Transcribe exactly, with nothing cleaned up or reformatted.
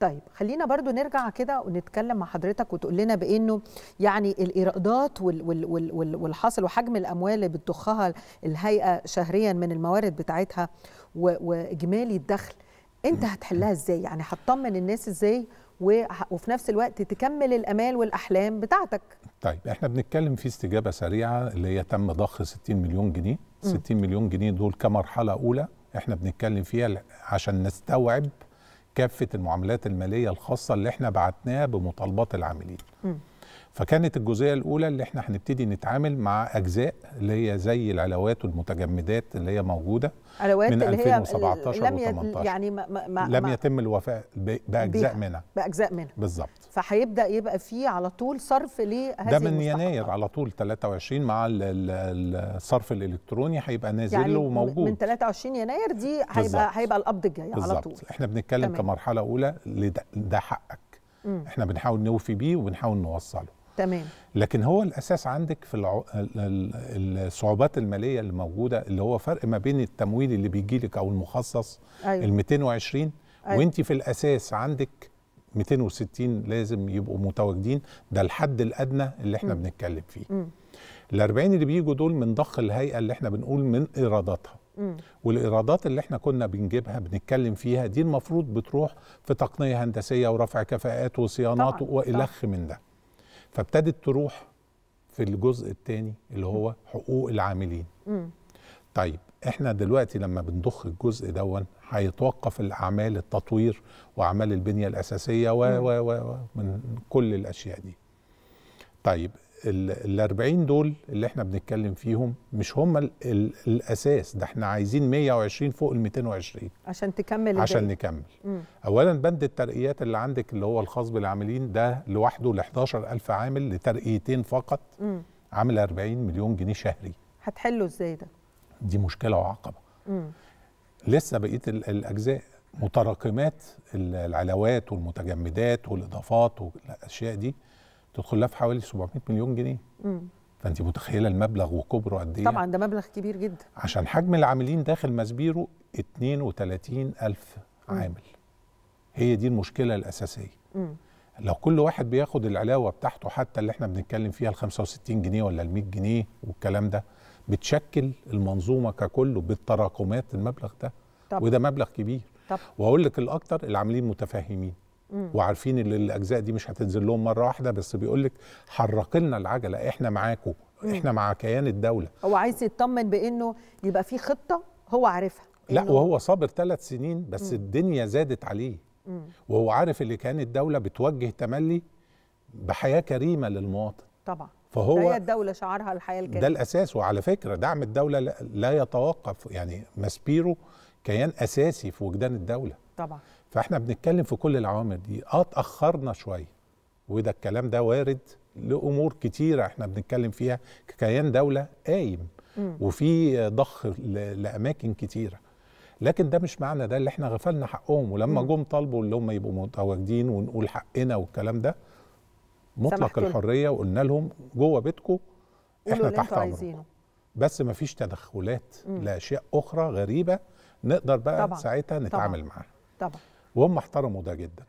طيب خلينا برضو نرجع كده ونتكلم مع حضرتك وتقول لنا بانه يعني الايرادات والحاصل وحجم الاموال اللي بتضخها الهيئه شهريا من الموارد بتاعتها واجمالي الدخل، انت هتحلها ازاي؟ يعني هتطمن الناس ازاي وفي نفس الوقت تكمل الامال والاحلام بتاعتك؟ طيب احنا بنتكلم في استجابه سريعه اللي هي تم ضخ ستين مليون جنيه، ستين مليون جنيه دول كمرحله اولى احنا بنتكلم فيها عشان نستوعب كافة المعاملات المالية الخاصة اللي احنا بعتناها بمطالبات العاملين. م. فكانت الجزئية الأولى اللي احنا هنبتدي نتعامل مع أجزاء اللي هي زي العلاوات والمتجمدات اللي هي موجودة علاوات من اللي ألفين وسبعتاشر لم وتمنتاشر يعني ما ما لم يتم الوفاء بأجزاء منها بأجزاء منها بالظبط. فهيبدأ يبقى فيه على طول صرف لهذه المستحقات ده من يناير على طول تلاتة وعشرين مع الصرف الإلكتروني هيبقى نازل يعني وموجود من تلاتة وعشرين يناير دي هيبقى هيبقى القبض الجاي على طول. احنا بنتكلم تمام. كمرحلة أولى ده حقك احنا بنحاول نوفي بيه وبنحاول نوصله تمام. لكن هو الاساس عندك في الع... الصعوبات الماليه اللي موجوده اللي هو فرق ما بين التمويل اللي بيجي لك او المخصص أيوة. ال ميتين وعشرين أيوة. وانت في الاساس عندك ميتين وستين لازم يبقوا متواجدين، ده الحد الادنى اللي احنا م. بنتكلم فيه. ال أربعين اللي بيجوا دول من ضخ الهيئه اللي احنا بنقول من ايراداتها، والايرادات اللي احنا كنا بنجيبها بنتكلم فيها دي المفروض بتروح في تقنيه هندسيه ورفع كفاءات وصيانات والخ من ده، فابتدت تروح في الجزء الثاني اللي هو حقوق العاملين. م. طيب احنا دلوقتي لما بنضخ الجزء دون هيتوقف الاعمال التطوير واعمال البنيه الاساسيه و و من كل الاشياء دي. طيب ال أربعين دول اللي احنا بنتكلم فيهم مش هم ال ال الاساس، ده احنا عايزين مية وعشرين فوق ال ميتين وعشرين عشان تكمل عشان نكمل. مم. اولا بند الترقيات اللي عندك اللي هو الخاص بالعاملين ده لوحده ل حداشر ألف عامل لترقيتين فقط مم. عامل أربعين مليون جنيه شهري. هتحله ازاي ده؟ دي مشكله وعقبه. مم. لسه بقيت ال الاجزاء متراكمات العلاوات والمتجمدات والاضافات والاشياء دي تدخل لها في حوالي سبعمية مليون جنيه. مم. فانت متخيله المبلغ وكبره قد ايه؟ طبعا ده مبلغ كبير جدا عشان حجم العاملين داخل ماسبيرو اتنين وتلاتين ألف عامل. مم. هي دي المشكله الاساسيه. مم. لو كل واحد بياخد العلاوه بتاعته حتى اللي احنا بنتكلم فيها ال خمسة وستين جنيه ولا ال مية جنيه والكلام ده بتشكل المنظومه ككل بالتراكمات المبلغ ده طب. وده مبلغ كبير طب. واقول لك الاكتر العاملين متفاهمين وعارفين ان الاجزاء دي مش هتنزل لهم مره واحده، بس بيقول لك حرك لنا العجله احنا معاكم احنا مع كيان الدوله. هو عايز يطمن بانه يبقى في خطه هو عارفها. لا وهو صابر ثلاث سنين بس مم. الدنيا زادت عليه. مم. وهو عارف ان كيان الدوله بتوجه تملي بحياه كريمه للمواطن. طبعا فهو هي الدوله شعارها الحياه الكريمه ده الاساس. وعلى فكره دعم الدوله لا يتوقف، يعني ماسبيرو كيان اساسي في وجدان الدوله طبعا. فاحنا بنتكلم في كل العوامل دي. اه اتاخرنا شويه وده الكلام ده وارد لامور كتيره احنا بنتكلم فيها ككيان دوله قايم مم. وفي ضخ لاماكن كتيره، لكن ده مش معنى ده اللي احنا غفلنا حقهم. ولما جم طالبوا اللي هم يبقوا متواجدين ونقول حقنا والكلام ده مطلق الحريه وقلنا لهم جوه بيتكم احنا تحت امركم، بس ما فيش تدخلات لاشياء اخرى غريبه نقدر بقى ساعتها نتعامل معاها. طبعا وهم احترموا ده جدا.